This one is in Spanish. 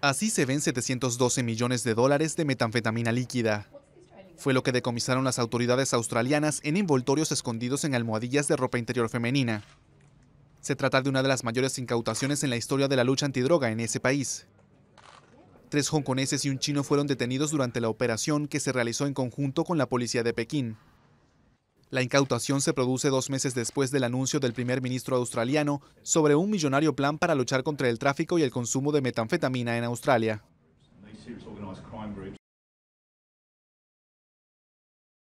Así se ven 712 millones de dólares de metanfetamina líquida. Fue lo que decomisaron las autoridades australianas en envoltorios escondidos en almohadillas de ropa interior femenina. Se trata de una de las mayores incautaciones en la historia de la lucha antidroga en ese país. 3 hongkoneses y un chino fueron detenidos durante la operación que se realizó en conjunto con la policía de Pekín. La incautación se produce 2 meses después del anuncio del primer ministro australiano sobre un millonario plan para luchar contra el tráfico y el consumo de metanfetamina en Australia.